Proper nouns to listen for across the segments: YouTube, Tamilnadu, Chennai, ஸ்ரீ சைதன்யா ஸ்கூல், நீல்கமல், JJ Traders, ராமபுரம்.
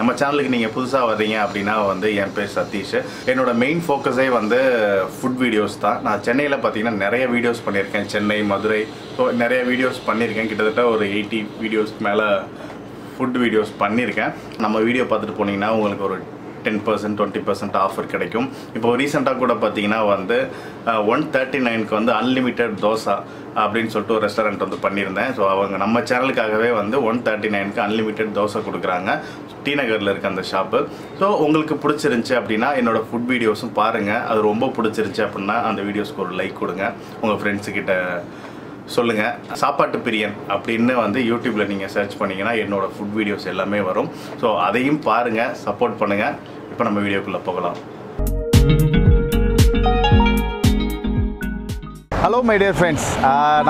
நம்ம சேனலுக்கு நீங்க புதுசா வர்றீங்க அப்படினா வந்து என் பேர் சதீஷ் என்னோட மெயின் ஃபோக்கஸே வந்து ஃபுட் வீடியோஸ் தான் நான் சென்னையில பாத்தீங்கன்னா நிறைய வீடியோஸ் பண்ணியிருக்கேன் சென்னை மதுரை சோ நிறைய வீடியோஸ் பண்ணியிருக்கேன் கிட்டத்தட்ட ஒரு 80 வீடியோஸ்க்கு மேல ஃபுட் வீடியோஸ் பண்ணியிருக்கேன் நம்ம வீடியோ பார்த்துட்டு போனீங்கன்னா உங்களுக்கு ஒரு 10% 20% offer கிடைக்கும் இப்போ ரீசன்ட்டா கூட பாத்தீங்கன்னா வந்து 139 க்கு வந்து unlimited dosa அப்படினு சொல்லிட்டு ஒரு ரெஸ்டாரன்ட் வந்து பண்ணிருந்தேன் சோ அவங்க நம்ம சேனலுக்காகவே வந்து 139 க்கு unlimited dosa கொடுக்கறாங்க டி நகர்ல இருக்க அந்த ஷாப் சோ உங்களுக்கு பிடிச்சிருந்துச்சு அப்படினா என்னோட food வீடியோஸும் பாருங்க அது ரொம்ப பிடிச்சிருந்துச்சு அப்படினா அந்த வீடியோஸ்க்கு ஒரு லைக் கொடுங்க உங்க फ्रेंड्स கிட்ட சொல்லுங்க சாப்பாட்டு பிரியன் அப்படினு வந்து YouTubeல நீங்க சர்ச் பண்ணீங்கனா என்னோட food வீடியோஸ் எல்லாமே வரும் சோ அதையும் பாருங்க சப்போர்ட் பண்ணுங்க இப்போ நம்ம வீடியோக்குள்ள போகலாம் Hello my dear friends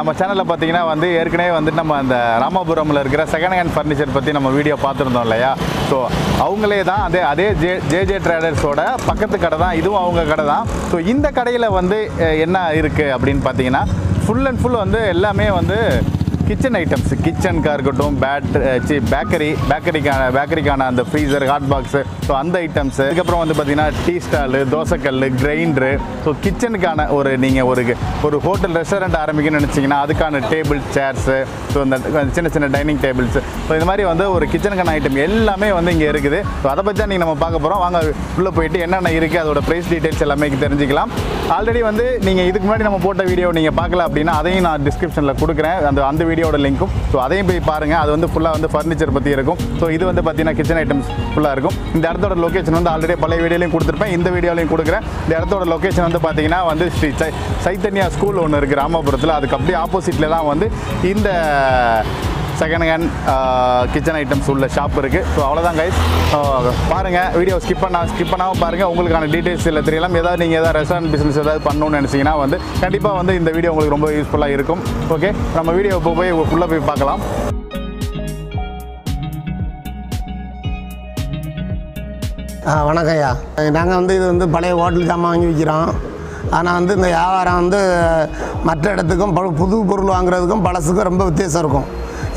நம்ம சேனல்ல பாத்தீங்கன்னா வந்து ஏற்கனவே வந்து நம்ம அந்த ராமபுரம்ல இருக்கிற செகண்ட் ஹேண்ட் ஃபர்னிச்சர் பத்தி நம்ம வீடியோ பாத்துறோம் இல்லையா சோ அவங்களே தான் அதே JJ Traders ஓட பக்கத்து கடை தான் இதுவும் அவங்க கடை தான் சோ இந்த கடையில வந்து என்ன இருக்கு அப்படினு பாத்தீங்கன்னா full and full வந்து எல்லாமே வந்து kitchen items kitchen கார்கட்டும் பேக்கரிக்கான அந்த freezer hot box சோ அந்த ஐட்டம்ஸ் அதுக்கு அப்புறம் வந்து பாத்தீனா டீ ஸ்டால் தோசை கல் கிரைண்டர் சோ கிச்சனுக்கான ஒரு நீங்க ஒரு ஹோட்டல் ரெஸ்டாரன்ட் ஆரம்பிக்கணும்னு நினைச்சீங்கனா அதுக்கான டேபிள் சேர்ஸ் சோ அந்த சின்ன சின்ன டைனிங் டேபிள்ஸ் சோ இந்த மாதிரி வந்து ஒரு கிச்சனுக்கான ஐட்டம் எல்லாமே வந்து இங்க இருக்குது சோ அத பத்தி தான் நீங்க நம்ம பார்க்க போறோம் வாங்க உள்ள போய்ட்டு என்னென்ன இருக்கு அதோட பிரைஸ் டீடைல்ஸ் எல்லாமே தெரிஞ்சிக்கலாம் ஆல்ரெடி வந்து நீங்க இதுக்கு முன்னாடி நம்ம போட்ட வீடியோ நீங்க பார்க்கல அப்படினா அதையும் நான் டிஸ்கிரிப்ஷன்ல கொடுக்கிறேன் அந்த வீடியோட லிங்க்கும் சோ அதையும் போய் பாருங்க அது வந்து ஃபுல்லா வந்து ஃபர்னிச்சர் பத்தி இருக்கும் சோ இது வந்து பாத்தீனா கிச்சன் ஐட்டம்ஸ் ஃபுல்லா இருக்கும் இந்த இடத்தோட லொகேஷன் வந்து ஆல்ரெடி பழைய வீடியோலயும் கொடுத்திருப்பேன் இந்த வீடியோலயும் கொடுக்கிறேன் இந்த இடத்தோட லொகேஷன் வந்து பாத்தீங்கன்னா வந்து ஸ்ரீ சைதன்யா ஸ்கூல் ஒன்று இருக்கு ராமபுரத்துல அதுக்கு அப்படியே ஆப்போசிட்ல தான் வந்து இந்த செகண்ட் ஹேண்ட் கிச்சன் ஐட்டம்ஸ் உள்ள ஷாப் இருக்கு ஸோ அவ்வளோதான் கைஸ் பாருங்க வீடியோ ஸ்கிப் பண்ணாமல் பாருங்க உங்களுக்கான டீடைல்ஸ் இல்லை தெரியலாம் ஏதாவது நீங்கள் ஏதாவது ரெஸ்டாரண்ட் பிஸ்னஸ் ஏதாவது பண்ணணும்னு நினச்சிங்கன்னா வந்து கண்டிப்பாக வந்து இந்த வீடியோ உங்களுக்கு ரொம்ப யூஸ்ஃபுல்லாக இருக்கும் ஓகே நம்ம வீடியோ இப்போ போய் உள்ளே போய் பார்க்கலாம் வணக்கம் ஐயா நாங்கள் வந்து இது வந்து பழைய ஹோட்டல் ஜாமான் வாங்கி விற்கிறோம் ஆனால் வந்து இந்த வியாபாரம் வந்து மற்ற இடத்துக்கும் புது பொருள் வாங்குறதுக்கும் பழசுக்கும் ரொம்ப வித்தியாசம் இருக்கும்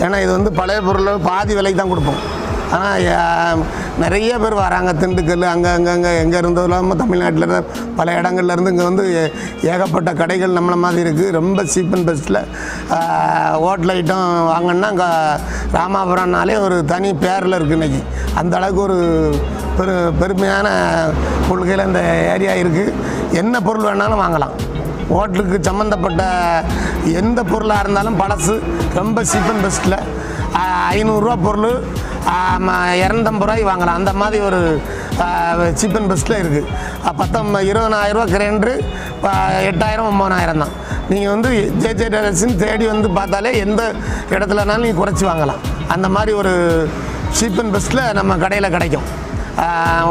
ஏன்னா இது வந்து பழைய பொருள் பாதி விலைக்கு தான் கொடுப்போம் ஆனால் நிறைய பேர் வராங்க திண்டுக்கல் அங்கே எங்கே இருந்தது இல்லாமல் தமிழ்நாட்டில் பல இடங்கள்லேருந்து இங்கே வந்து ஏகப்பட்ட கடைகள் நம்மளை மாதிரி இருக்குது ரொம்ப சீப் அண்ட் பெஸ்ட்டில் ஹோட்டல் ஐட்டம் வாங்கினா அங்கே ராமாபுரம்னாலே ஒரு தனி பேரில் இருக்குது இன்றைக்கி அந்த அளவுக்கு ஒரு பெருமையான கொள்கையில் இந்த ஏரியா இருக்குது என்ன பொருள் வேணாலும் வாங்கலாம் ஹோட்டலுக்கு சம்மந்தப்பட்ட எந்த பொருளாக இருந்தாலும் பழசு ரொம்ப சீப் அண்ட் பெஸ்ட்டில் 500 ரூபா பொருள் 250 ரூபாய்க்கு வாங்கலாம் அந்த மாதிரி ஒரு சீப் அண்ட் பெஸ்ட்டில் இருக்குது 20,000-20,000 ரூபா கிரைண்டரு 8,000-9,000 தான் நீங்கள் வந்து JJ Traders தேடி வந்து பார்த்தாலே எந்த இடத்துலனாலும் நீங்கள் குறைச்சி வாங்கலாம் அந்த மாதிரி ஒரு சீப் அண்ட் பெஸ்ட்டில் நம்ம கடையில் கிடைக்கும்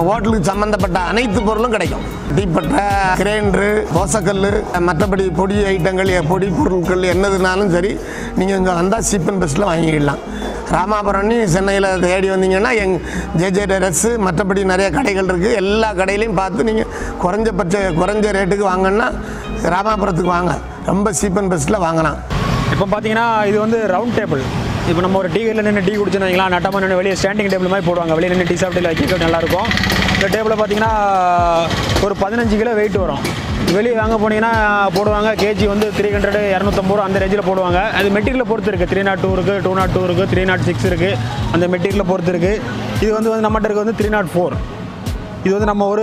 ஹோட்டலுக்கு சம்மந்தப்பட்ட அனைத்து பொருளும் கிடைக்கும் டீப்பட்டை கிரைண்டரு தோசைக்கல் மற்றபடி பொடி ஐட்டங்கள் பொடி பொருட்கள் என்னதுனாலும் சரி நீங்கள் இங்கே வந்தால் சீப் அண்ட் பெஸ்ட்டில் வாங்கிடலாம் ராமாபுரம்னு சென்னையில் தேடி வந்தீங்கன்னா JJ Traders மற்றபடி நிறைய கடைகள் இருக்குது எல்லா கடையிலையும் பார்த்து நீங்கள் குறைஞ்ச ரேட்டுக்கு வாங்கினா ராமாபுரத்துக்கு வாங்க ரொம்ப சீப் அண்ட் பெஸ்ட்டில் வாங்கலாம் இப்போ பார்த்தீங்கன்னா இது வந்து ரவுண்ட் டேபிள் இப்போ நம்ம ஒரு டீ கடையில் நின்று டீ குடிச்சோன்னு வைங்களா நட்டமா நின்று வெளியே ஸ்டாண்டிங் டேபிள் மாதிரி போடுவாங்க வெளியே நின்று டீ சாப்பிட்டு வைக்கிறது நல்லாயிருக்கும் இந்த டேபிளில் பார்த்தீங்கன்னா ஒரு 15 கிலோ வெயிட் வரும் வெளியே வாங்க போனீங்கன்னா போடுவாங்க கேஜி வந்து 300-250 ரூபா அந்த ரேஞ்சில் போடுவாங்க அது மெட்ரிக்கில் பொறுத்து இருக்குது 302 இருக்குது 202 இருக்குது 306 இருக்குது அந்த மெட்ரிக்கில் பொறுத்து இருக்குது இது வந்து நம்மகிட்ட இருக்குது வந்து 304 இது வந்து நம்ம ஒரு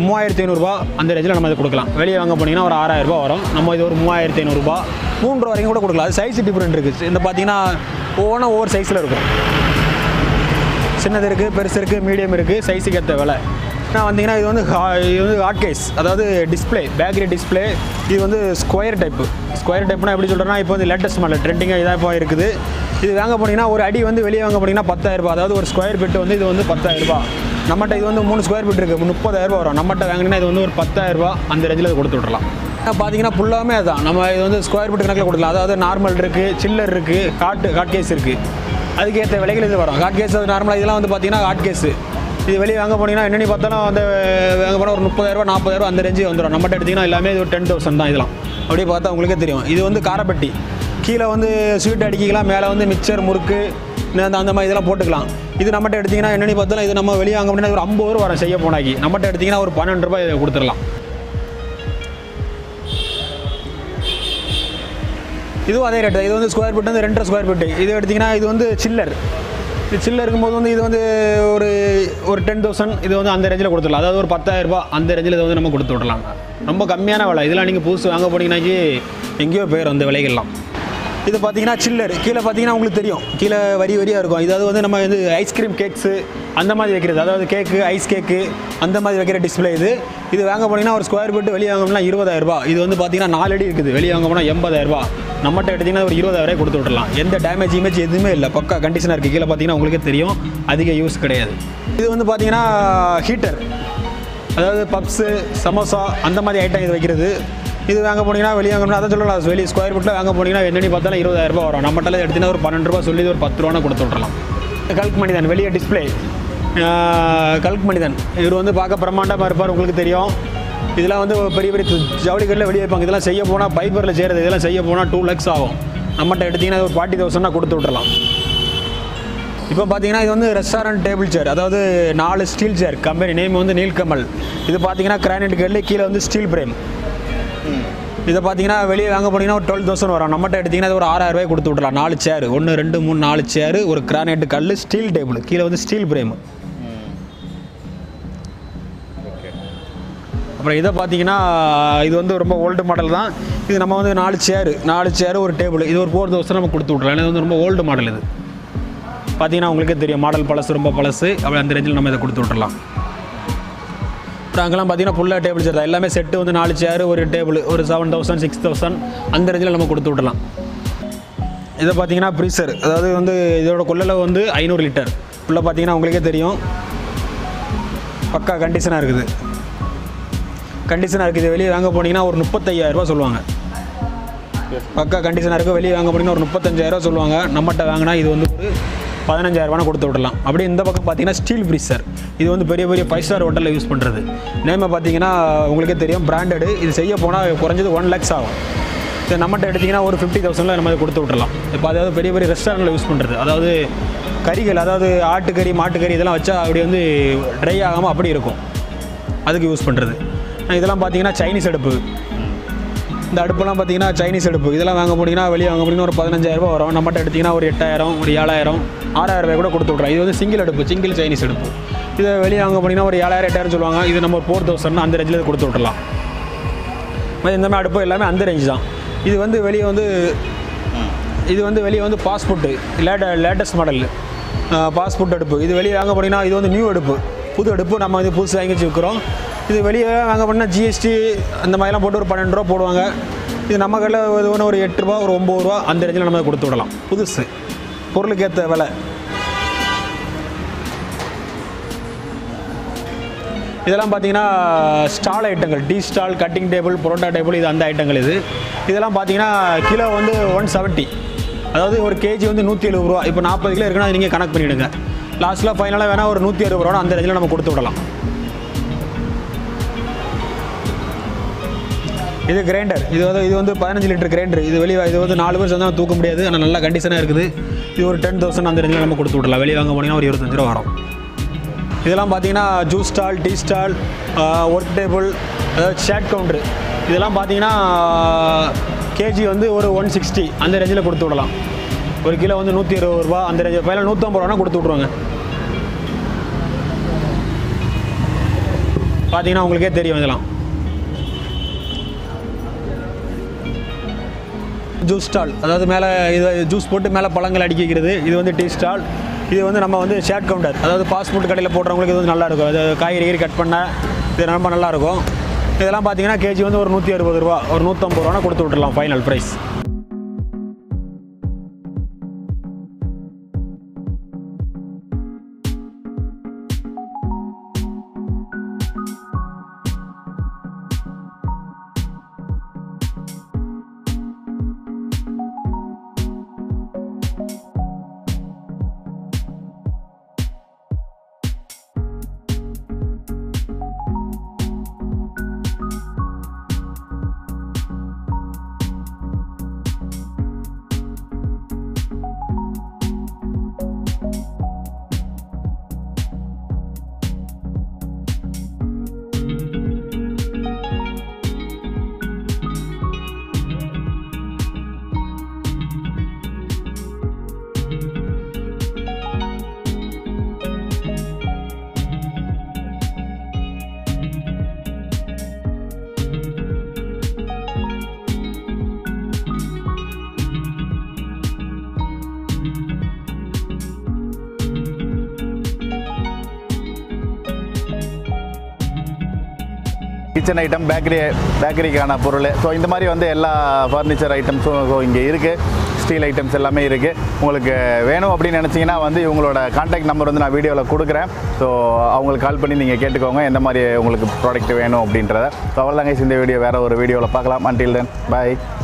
3,500 ரூபா அந்த ரேஞ்சில் நம்ம இது கொடுக்கலாம் வெளியே வாங்க போனீங்கன்னா ஒரு 6,000 ரூபா வரும் நம்ம இது ஒரு 3,500 ரூபா 3 ரூபா வரைக்கும் கூட கொடுக்கலாம் அது சைஸ் டிஃப்ரெண்ட் இருக்குது இந்த பார்த்தீங்கன்னா ஒவ்வொன்றும் ஒவ்வொரு சைஸில் இருக்கும் சின்னது இருக்குது பெருசு இருக்குது மீடியம் இருக்குது சைஸுக்கு ஏற்ற விலை நான் வந்தீங்கன்னா இது வந்து ஹாட் கேஸ் அதாவது டிஸ்பிளே பேக்கரி டிஸ்பிளே இது வந்து ஸ்கொயர் டைப்புனா எப்படி சொல்கிறேன்னா இப்போ வந்து லேட்டஸ்ட் மாடல் ட்ரெண்டிங்காக இதாக இப்போ இருக்குது இது வாங்க போனீங்கன்னா ஒரு அடி வந்து வெளியே வாங்க போனீங்கன்னா 10,000 ரூபா அதாவது ஒரு ஸ்கொயர் ஃபீட் வந்து இது வந்து 10,000 ரூபா நம்மகிட்ட இது வந்து 3 ஸ்கொயர் ஃபீட் இருக்குது 30,000 ரூபா வரும் நம்மகிட்ட வாங்கினா இது வந்து ஒரு 10,000 ரூபா அந்த ரேஞ்சில் அது கொடுத்து விட்றலாம் பார்த்தீங்கன்னா ஃபுல்லாமே அதான் நம்ம இது வந்து ஸ்கொயர் ஃபீட் கணக்கில் கொடுக்கலாம் அதாவது நார்மல் இருக்குது சில்லர் இருக்குது ஹாட் கேஸ் இருக்குது அதுக்கேற்ற விலைகள் இது வரும் ஹாட் கேஸ் நார்மலாக இதெல்லாம் வந்து பார்த்தீங்கன்னா ஹாட் கேஸு இது வெளியே வாங்க போனீங்கன்னா என்னென்னு பார்த்தாலும் அந்த வாங்க போனால் ஒரு 30,000-40,000 அந்த ரேஞ்சு வந்துடும் நம்மகிட்ட எடுத்திங்கன்னா எல்லாமே இது 10,000 தான் இதெல்லாம் அப்படியே பார்த்தா உங்களுக்கே தெரியும் இது வந்து காரப்பட்டி கீழே வந்து ஸ்வீட் அடிக்கலாம், மேலே வந்து மிக்சர் முறுக்கு அந்த மாதிரி இதெல்லாம் போட்டுக்கலாம். இது நம்மகிட்ட எடுத்திங்கன்னா என்னென்னு பார்த்தாலும் இது நம்ம வெளியே வாங்க அப்படின்னா ஒரு 50 ரூபா வர செய்ய போனாக்கி நம்மகிட்ட எடுத்திங்கன்னா ஒரு 12 ரூபாய் இதை கொடுத்துடலாம். இதுவும் அதே ரேட்டு. இது வந்து ஸ்கொயர் ஃபீட் வந்து 2.5 ஸ்கொயர் ஃபீட்டு. இது எடுத்திங்கன்னா இது வந்து சில்லர், சில்லர் இருக்கும்போது வந்து இது வந்து ஒரு 10,000 இது வந்து அந்த ரேஞ்சில் கொடுத்துடலாம். அதாவது ஒரு 10,000 ரூபா அந்த ரேஞ்சில் இதை வந்து நம்ம கொடுத்து விடலாம். ரொம்ப கம்மியான விலை. இதெல்லாம் நீங்கள் புதுசு வாங்க போனீங்கன்னாக்கி எங்கேயோ போயிடும் அந்த விலைகள்லாம். இது பார்த்திங்கன்னா சில்லர். கீழே பார்த்திங்கன்னா உங்களுக்கு தெரியும், கீழே வரி வரியாக இருக்கும். இதாவது வந்து நம்ம வந்து ஐஸ்கிரீம் கேக்ஸு அந்த மாதிரி வைக்கிறது, அதாவது கேக்கு ஐஸ் கேக்கு அந்த மாதிரி வைக்கிற டிஸ்பிளே இது. இது வாங்க போனீங்கன்னா ஒரு ஸ்கொயர் ஃபீட்டு வெளியே வாங்கணும்னா 20,000 ரூபா. இது வந்து பார்த்திங்கன்னா 4 அடி இருக்குது, வெளியே வாங்க போனால் 80,000 ரூபா. நம்மகிட்ட எடுத்திங்கன்னா ஒரு 20,000 ரூபாய் கொடுத்து விடலாம். எந்த டேமேஜ் இமேஜ் எதுவுமே இல்லை, பக்கா கண்டிஷனாக இருக்குது. கீழே பார்த்திங்கன்னா உங்களுக்கே தெரியும், அதிக யூஸ் கிடையாது. இது வந்து பார்த்திங்கன்னா ஹீட்டர், அதாவது பப்ஸு சமோசா அந்த மாதிரி ஐட்டம் இது வைக்கிறது. இது வாங்க போனீங்கன்னா வெளியே வாங்கணும்னா அதை சொல்லலாம், வெளியே ஸ்கொயர் ஃபீட்டில் வாங்க போனீங்கன்னா என்னென்னு பார்த்தாலும் 20,000 ரூபா வரும். நம்மகிட்ட எடுத்திங்கன்னா ஒரு 12 ரூபா சொல்லி ஒரு 10 ரூபான்னு கொடுத்து விடலாம். கல்க் மனிதன், வெளியே டிஸ்பிளே கல்க் மனிதன். இவர் வந்து பார்க்க பிரமாண்டமாக இருப்பார், உங்களுக்கு தெரியும். இதெல்லாம் வந்து பெரிய பெரிய ஜவுளிகளில் வெளியே வைப்பாங்க. இதெல்லாம் செய்ய போனால் பைப்பரில் செய்கிறது, இதெல்லாம் செய்ய போனால் 2 லட்சம் ஆகும். நம்மகிட்ட எடுத்திங்கன்னா ஒரு 40,000னா கொடுத்து விடலாம். இப்போ பார்த்திங்கன்னா இது வந்து ரெஸ்டாரண்ட் டேபிள் சேர், அதாவது 4 ஸ்டீல் சேர். கம்பெனி நேம் வந்து நீல்கமல். இது பார்த்திங்கன்னா கிரானைட் கல்லு, கீழே வந்து ஸ்டீல் பிரேம். இதை பார்த்திங்கன்னா வெளியே வாங்க போனீங்கன்னா ஒரு 12,000 வரும். நம்மகிட்ட எடுத்திங்கன்னா அது ஒரு 6,000 ரூபாய் கொடுத்து விடலாம். 4 சேர், 1 2 3 4 சேர், ஒரு கிரானைட் கல், ஸ்டீல் டேபிள், கீழே வந்து ஸ்டீல் பிரேமு. அப்புறம் இதை பார்த்திங்கன்னா இது வந்து ரொம்ப ஓல்டு மாடல் தான். இது நம்ம வந்து 4 சேர் ஒரு டேபிள், இது ஒரு 4,000 நம்ம கொடுத்து விடலாம். இது வந்து ரொம்ப ஓல்டு மாடல். இது பார்த்திங்கன்னா உங்களுக்கே தெரியும், மாடல் பழசு, ரொம்ப பழசு. அப்படி அந்த ரேஞ்சில் நம்ம இதை கொடுத்து விடலாம். அப்புறம் அங்கெல்லாம் பார்த்திங்கன்னா ஃபுல்லாக டேபிள் சேர் தான். எல்லாமே செட்டு வந்து 4 சேர் ஒரு டேபிள், ஒரு 7,000 6,000 அந்த ரேஞ்சில் நம்ம கொடுத்து விடலாம். இதை பார்த்திங்கன்னா ஃப்ரீசர், அதாவது வந்து இதோட கொள்ளளவு வந்து 500 லிட்டர். ஃபுல்லாக பார்த்திங்கன்னா உங்களுக்கே தெரியும், பக்கா கண்டிஷனாக இருக்குது. வெளியே வாங்க போனீங்கன்னா ஒரு 35,000 ரூபா சொல்லுவாங்க. பக்கா கண்டிஷனாக இருக்குது. வெளியே வாங்க போனீங்கன்னா ஒரு 35,000 ரூபா சொல்லுவாங்க. நம்மகிட்ட வாங்கினா இது வந்து ஒரு 15,000 ரூபான்னு கொடுத்து விடலாம். அப்படியே இந்த பக்கம் பார்த்திங்கன்னா ஸ்டீல் ஃப்ரீசர். இது வந்து பெரிய பெரிய 5 ஸ்டார் ஹோட்டலில் யூஸ் பண்ணுறது. நேமை பார்த்திங்கன்னா உங்களுக்கே தெரியும், பிராண்டடு. இது செய்ய போனால் குறைஞ்சது 1 லட்சம் ஆகும். இது நம்மகிட்ட எடுத்திங்கன்னா ஒரு 50,000ல் நம்ம கொடுத்து விடலாம். இப்போ அதாவது பெரிய பெரிய ரெஸ்டாரண்ட்டில் யூஸ் பண்ணுறது, அதாவது கறிகள், அதாவது ஆட்டுக்கறி மாட்டுக்கறி இதெல்லாம் வச்சா அப்படி வந்து ட்ரை ஆகாமல் அப்படி இருக்கும், அதுக்கு யூஸ் பண்ணுறது. இதெல்லாம் பார்த்திங்கன்னா சைனீஸ் அடுப்பு. இந்த அடுப்பெல்லாம் பார்த்திங்கன்னா சைனீஸ் அடுப்பு. இதெல்லாம் வாங்க போனீங்கன்னா வெளியே வாங்க போனீங்கன்னா ஒரு 15,000 ரூபா வரும். நம்மகிட்ட எடுத்திங்கன்னா ஒரு 8,000 ஒரு 7,000 6,000 ரூபாய் கூட கொடுத்து விட்றோம். இது வந்து சிங்கிள் அடுப்பு, சிங்கிள் சைனீஸ் அடுப்பு. இதை வெளியே வாங்க போனீங்கன்னா ஒரு 7,000 8,000 சொல்லுவாங்க. இது நம்ம ஒரு 4,000 அந்த ரேஞ்சில் கொடுத்து விட்றலாம். இந்த மாதிரி அடுப்பு எல்லாமே அந்த ரேஞ்சு தான். இது வந்து வெளியே வந்து பாஸ்போர்ட்டு லேட்டஸ்ட் மாடல் பாஸ்போர்ட் அடுப்பு. இது வெளியே வாங்க போனீங்கன்னா இது வந்து நியூ அடுப்பு, புது அடுப்பு. நம்ம இது புதுசு வாங்கி வச்சுக்கிறோம். இது வெளியே வாங்க போனால் ஜிஎஸ்டி அந்த மாதிரிலாம் போட்டு ஒரு 12 ரூபா போடுவாங்க. இது நம்ம கடையில் ஒன்று ஒரு 8 ரூபா ஒரு 9 ரூபா அந்த ரேஞ்சில் நம்ம கொடுத்து விடலாம். புதுசு பொருளுக்கு ஏற்ற விலை. இதெல்லாம் பார்த்திங்கன்னா ஸ்டால் ஐட்டங்கள், tea stall, cutting table, parotta table, இது அந்த ஐட்டங்கள். இதெல்லாம் பார்த்திங்கன்னா கிலோ வந்து 170, அதாவது ஒரு கேஜி வந்து 170 ரூபா. இப்போ 40 கிலோ இருக்குன்னா அது நீங்கள் கணக்கு பண்ணிவிடுங்க. லாஸ்ட்டில் ஃபைனலாக வேணால் ஒரு 160 ரூபா அந்த ரேஞ்சில் நம்ம கொடுத்து விடலாம். இது கிரைண்டர். இது வந்து 15 லிட்டர் கிரைண்டர். இது வெளியே இது வந்து 4 பேர் சேர்ந்தாலும் தூக்க முடியாது, ஆனால் நல்லா கண்டிஷனாக இருக்குது. இது ஒரு 10,000 அந்த ரேஞ்சில் நம்ம கொடுத்து விடலாம். வெளியே வாங்க போனீங்கன்னா ஒரு 25,000 வரும். இதெல்லாம் பார்த்திங்கன்னா juice stall, tea stall, work table, அதாவது ஷேட் கவுண்ட்ரு. இதெல்லாம் பார்த்திங்கன்னா கேஜி வந்து ஒரு 160 அந்த ரேஞ்சில் கொடுத்து விடலாம். ஒரு கிலோ வந்து 120 ரூபா அந்த ரேஞ்சில், பையனில் 150 ரூபானா கொடுத்து விட்ருவாங்க. பார்த்திங்கன்னா உங்களுக்கே தெரியும். இதெல்லாம் ஜூஸ் ஸ்டால், அதாவது மேலே இது ஜூஸ் போட்டு மேலே பழங்கள் அடுக்கி வைக்கிறது. இது வந்து டீ ஸ்டால். இது வந்து நம்ம வந்து ஷேட் கவுண்டர், அதாவது பாஸ்போர்ட் கடையில் போடுறவங்களுக்கு இது வந்து நல்லாயிருக்கும். அது காய்கறி கட் பண்ண இது ரொம்ப நல்லாயிருக்கும். இதெல்லாம் பார்த்திங்கன்னா கேஜி வந்து ஒரு 160 ரூபா ஒரு 150 ரூபானா கொடுத்து விட்டுடலாம் final price. kitchen item, bakery kana porole. So in the mari vande ella furniture items so inge iruke. Steel items ellame iruke. Ungalku venum appdi nenachina vande ivungaloda contact number vande na video la kudukren. So avangalukku call panni neenga kettukonga endha mari ungalku product venum appindratha. So avladhaan guys indha video vera oru video la paakalam. Until then, bye.